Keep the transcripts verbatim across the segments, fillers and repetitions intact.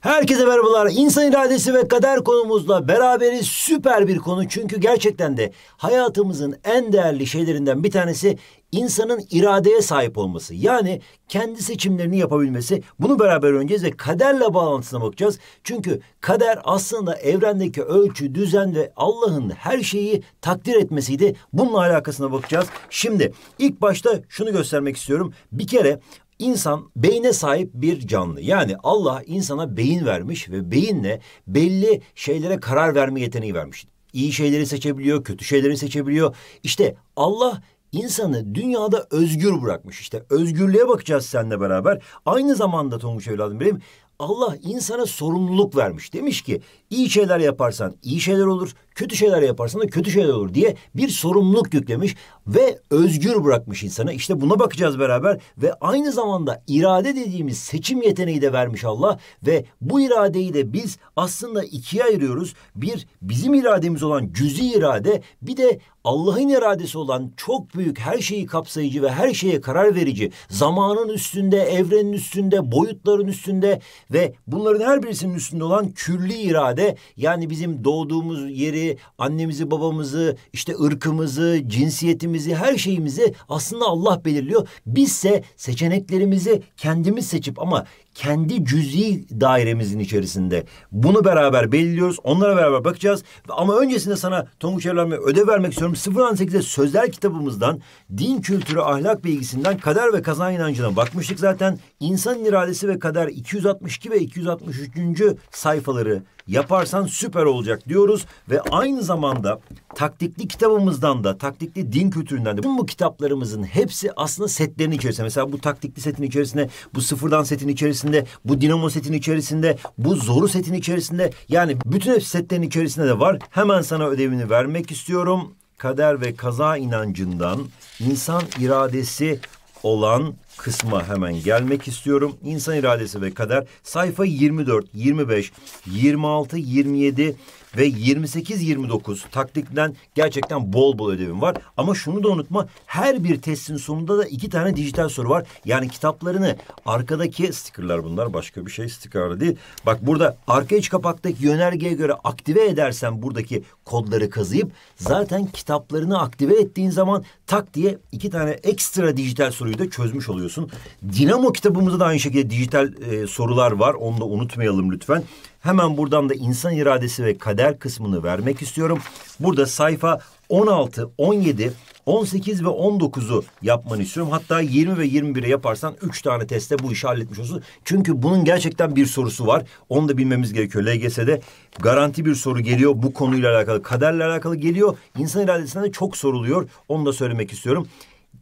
Herkese merhabalar. İnsan İradesi ve Kader konumuzla beraberiz. Süper bir konu, çünkü gerçekten de hayatımızın en değerli şeylerinden bir tanesi insanın iradeye sahip olması. Yani kendi seçimlerini yapabilmesi. Bunu beraber öğreneceğiz ve kaderle bağlantısına bakacağız. Çünkü kader aslında evrendeki ölçü, düzen ve Allah'ın her şeyi takdir etmesiydi. Bununla alakasına bakacağız. Şimdi ilk başta şunu göstermek istiyorum. Bir kere İnsan beyne sahip bir canlı. Yani Allah insana beyin vermiş ve beyinle belli şeylere karar verme yeteneği vermiş. İyi şeyleri seçebiliyor, kötü şeyleri seçebiliyor. İşte Allah insanı dünyada özgür bırakmış. İşte özgürlüğe bakacağız seninle beraber. Aynı zamanda Tonguç evladım benim, Allah insana sorumluluk vermiş. Demiş ki iyi şeyler yaparsan iyi şeyler olur, kötü şeyler yaparsan da kötü şeyler olur diye bir sorumluluk yüklemiş ve özgür bırakmış insanı. İşte buna bakacağız beraber ve aynı zamanda irade dediğimiz seçim yeteneği de vermiş Allah ve bu iradeyi de biz aslında ikiye ayırıyoruz. Bir, bizim irademiz olan cüz'i irade, bir de Allah'ın iradesi olan çok büyük, her şeyi kapsayıcı ve her şeye karar verici, zamanın üstünde, evrenin üstünde, boyutların üstünde ve bunların her birisinin üstünde olan külli irade. Yani bizim doğduğumuz yeri, annemizi, babamızı, işte ırkımızı, cinsiyetimizi, her şeyimizi aslında Allah belirliyor. Bizse seçeneklerimizi kendimiz seçip ama kendi cüz'i dairemizin içerisinde bunu beraber belirliyoruz. Onlara beraber bakacağız. Ama öncesinde sana Tonguç evladım ödev vermek istiyorum. sıfır on sekize Sözler kitabımızdan, Din Kültürü Ahlak Bilgisinden Kader ve Kazan inancına bakmıştık zaten. İnsan İradesi ve Kader iki yüz altmış iki ve iki yüz altmış üç. sayfaları yaparsan süper olacak diyoruz. Ve aynı zamanda taktikli kitabımızdan da, taktikli din kültüründen de, bu kitaplarımızın hepsi aslında setlerin içerisinde. Mesela bu taktikli setin içerisinde, bu sıfırdan setin içerisinde, bu Dinamo setin içerisinde, bu Zoru setin içerisinde, yani bütün hepsi setlerin içerisinde de var. Hemen sana ödevini vermek istiyorum. Kader ve Kaza inancından insan iradesi olan kısma hemen gelmek istiyorum. İnsan iradesi ve kader sayfa yirmi dört, yirmi beş, yirmi altı, yirmi yedi ve yirmi sekiz, yirmi dokuz taktikten gerçekten bol bol ödevim var. Ama şunu da unutma, her bir testin sonunda da iki tane dijital soru var. Yani kitaplarını arkadaki stickerlar, bunlar başka bir şey, sticker değil. Bak burada arka iç kapaktaki yönergeye göre aktive edersen buradaki kodları kazıyıp zaten kitaplarını aktive ettiğin zaman tak diye iki tane ekstra dijital soruyu da çözmüş oluyorsun. Dinamo kitabımızda da aynı şekilde dijital e, sorular var. Onu da unutmayalım lütfen. Hemen buradan da insan iradesi ve kader kısmını vermek istiyorum. Burada sayfa on altı, on yedi, on sekiz ve on dokuzu yapmanı istiyorum. Hatta yirmi ve yirmi biri yaparsan üç tane testte bu işi halletmiş olursun. Çünkü bunun gerçekten bir sorusu var. Onu da bilmemiz gerekiyor. L G S'de garanti bir soru geliyor. Bu konuyla alakalı, kaderle alakalı geliyor. İnsan iradesinden de çok soruluyor. Onu da söylemek istiyorum.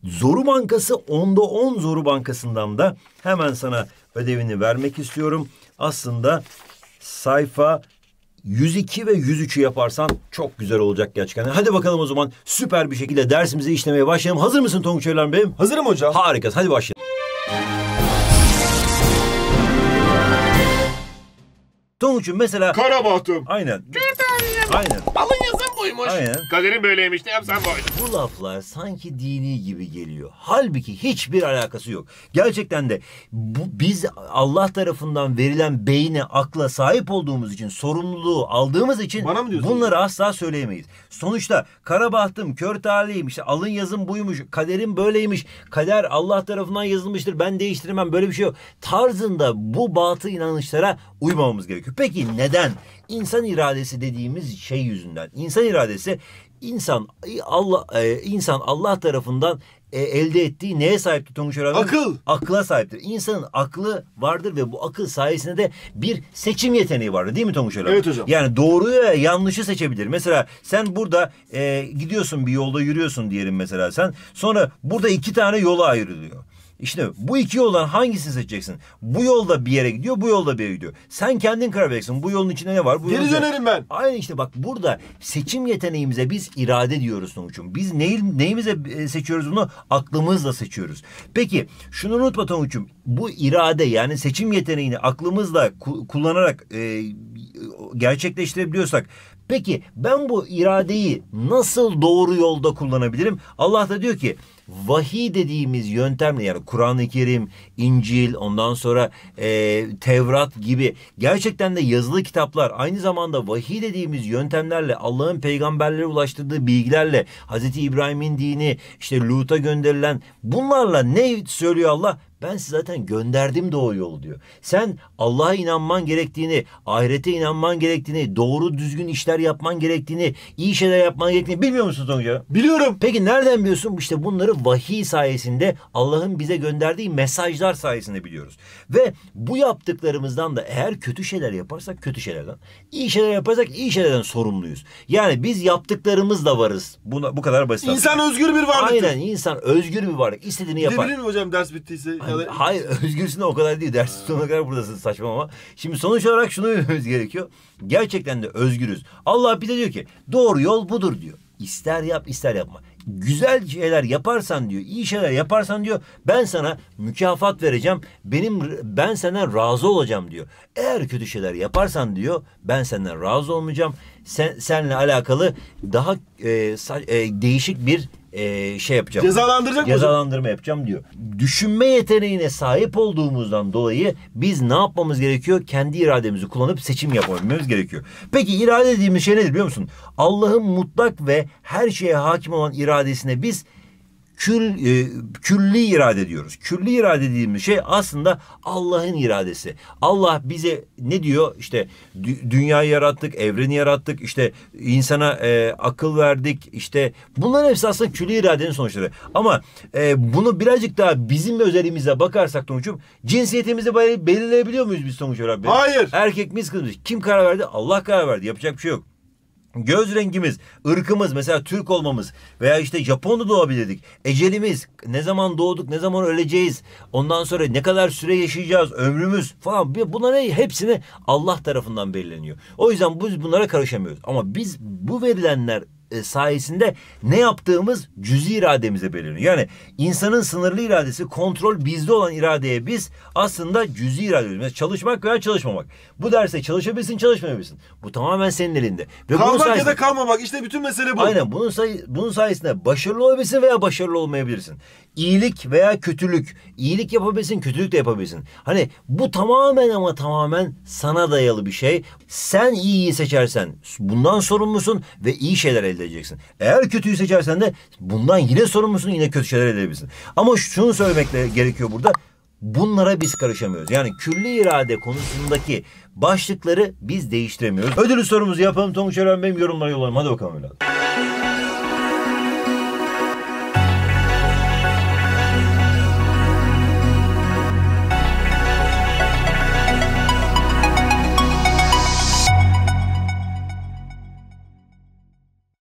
Zoru Bankası onda on Zoru Bankası'ndan da hemen sana ödevini vermek istiyorum. Aslında sayfa yüz iki ve yüz üçü yaparsan çok güzel olacak gerçekten. Hadi bakalım o zaman süper bir şekilde dersimizi işlemeye başlayalım. Hazır mısın Tonguç evladım benim? Hazırım hocam. Harika. Hadi başlayalım. Tonguç'um mesela... Kara bahtım. Aynen. Aynen. Alın yazan buymuş. Aynen. Kaderin böyleymiş de yapsan boydu. Bu laflar sanki dini gibi geliyor. Halbuki hiçbir alakası yok. Gerçekten de bu, biz Allah tarafından verilen beyne, akla sahip olduğumuz için, sorumluluğu aldığımız için bunları asla söyleyemeyiz. Sonuçta kara bahtım, kör talihim, işte alın yazın buymuş, kaderin böyleymiş, kader Allah tarafından yazılmıştır, ben değiştiremem, böyle bir şey yok tarzında bu batıl inanışlara uymamamız gerekiyor. Peki neden? İnsan iradesi dediğimiz şey yüzünden. İnsan iradesi, insan Allah insan Allah tarafından E, elde ettiği neye sahiptir Tonguç öğretmenim? Akıl. Akla sahiptir. İnsanın aklı vardır ve bu akıl sayesinde de bir seçim yeteneği vardır. Değil mi Tonguç öğretmenim? Evet hocam. Yani doğruyu ve yanlışı seçebilir. Mesela sen burada e, gidiyorsun, bir yolda yürüyorsun diyelim mesela sen. Sonra burada iki tane yola ayrılıyor. İşte bu iki yoldan hangisini seçeceksin? Bu yolda bir yere gidiyor, bu yolda bir yere gidiyor. Sen kendin karar vereceksin. Bu yolun içinde ne var? Bu Geri dönerim ben. Aynen işte bak, burada seçim yeteneğimize biz irade diyoruz Tonguç'um. Biz neyi, neyimize seçiyoruz bunu? Aklımızla seçiyoruz. Peki şunu unutma Tonguç'um. Bu irade, yani seçim yeteneğini aklımızla kullanarak e, gerçekleştirebiliyorsak Peki ben bu iradeyi nasıl doğru yolda kullanabilirim? Allah da diyor ki vahiy dediğimiz yöntemle, yani Kur'an-ı Kerim, İncil, ondan sonra e, Tevrat gibi gerçekten de yazılı kitaplar, aynı zamanda vahiy dediğimiz yöntemlerle, Allah'ın peygamberlere ulaştırdığı bilgilerle, Hazreti İbrahim'in dini, işte Lut'a gönderilen, bunlarla ne söylüyor Allah? Ben size zaten gönderdim doğru yol diyor. Sen Allah'a inanman gerektiğini, ahirete inanman gerektiğini, doğru düzgün işler yapman gerektiğini, iyi şeyler yapman gerektiğini bilmiyor musun Tonguç? Biliyorum. Peki nereden biliyorsun? İşte bunları vahiy sayesinde, Allah'ın bize gönderdiği mesajlar sayesinde biliyoruz. Ve bu yaptıklarımızdan da eğer kötü şeyler yaparsak kötü şeylerden, iyi şeyler yaparsak iyi şeylerden sorumluyuz. Yani biz yaptıklarımızla varız. Buna, bu kadar basit. İnsan aslında özgür bir varlık. Aynen, insan özgür bir varlık. İstediğini yapar. Gidebilir mi hocam ders bittiyse? Hayır, özgürsün de o kadar değil. Dersin sonuna kadar buradasın, saçma ama. Şimdi sonuç olarak şunu bilmemiz gerekiyor. Gerçekten de özgürüz. Allah bize diyor ki doğru yol budur diyor. İster yap ister yapma. Güzel şeyler yaparsan diyor, iyi şeyler yaparsan diyor, ben sana mükafat vereceğim. Benim ben senden razı olacağım diyor. Eğer kötü şeyler yaparsan diyor, ben senden razı olmayacağım. Sen, seninle alakalı daha e, e, değişik bir Ee, şey yapacağım. Cezalandıracak mısın? Cezalandırma yapacağım diyor. Düşünme yeteneğine sahip olduğumuzdan dolayı biz ne yapmamız gerekiyor? Kendi irademizi kullanıp seçim yapabilmemiz gerekiyor. Peki irade dediğimiz şey nedir biliyor musun? Allah'ın mutlak ve her şeye hakim olan iradesine biz Kül, e, külli irade diyoruz. Külli irade dediğimiz şey aslında Allah'ın iradesi. Allah bize ne diyor? İşte dü dünyayı yarattık, evreni yarattık, işte insana e, akıl verdik, işte bunların hepsi aslında külli iradenin sonuçları. Ama e, bunu birazcık daha bizim özelimize bakarsak Tonguç'um, cinsiyetimizi belirleyebiliyor muyuz biz Tonguç Rabbi? Hayır. Erkek miyiz kız mıyız? Kim karar verdi? Allah karar verdi. Yapacak bir şey yok. Göz rengimiz, ırkımız, mesela Türk olmamız veya işte Japon'da doğabilirdik. Ecelimiz, ne zaman doğduk, ne zaman öleceğiz, ondan sonra ne kadar süre yaşayacağız, ömrümüz falan, bunların hepsini Allah tarafından belirleniyor. O yüzden biz bunlara karışamıyoruz. Ama biz bu verilenler sayesinde ne yaptığımız cüz'i irademize belirleniyor. Yani insanın sınırlı iradesi, kontrol bizde olan iradeye biz aslında cüz'i irade diyoruz. Mesela çalışmak veya çalışmamak. Bu derse çalışabilirsin, çalışmayabilirsin. Bu tamamen senin elinde. Ve kalmak sayesinde, ya da kalmamak, işte bütün mesele bu. Aynen, bunun, say bunun sayesinde başarılı olabilirsin veya başarılı olmayabilirsin. İyilik veya kötülük. İyilik yapabilirsin, kötülük de yapabilirsin. Hani bu tamamen ama tamamen sana dayalı bir şey. Sen iyiyi seçersen bundan sorumlusun ve iyi şeyler elde edeceksin. Eğer kötüyü seçersen de bundan yine sorumlusun, yine kötü şeyler elde edebilirsin. Ama şunu söylemek gerekiyor burada. Bunlara biz karışamıyoruz. Yani külli irade konusundaki başlıkları biz değiştiremiyoruz. Ödülü sorumuzu yapalım. Tonguç Öğren Bey'im, yorumlara yollayalım. Hadi bakalım evladım.